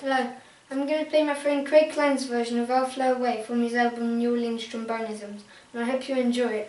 Hello, I'm going to play my friend Craig Klein's version of I'll Fly Away from his album New Orleans Trombonisms, and I hope you enjoy it.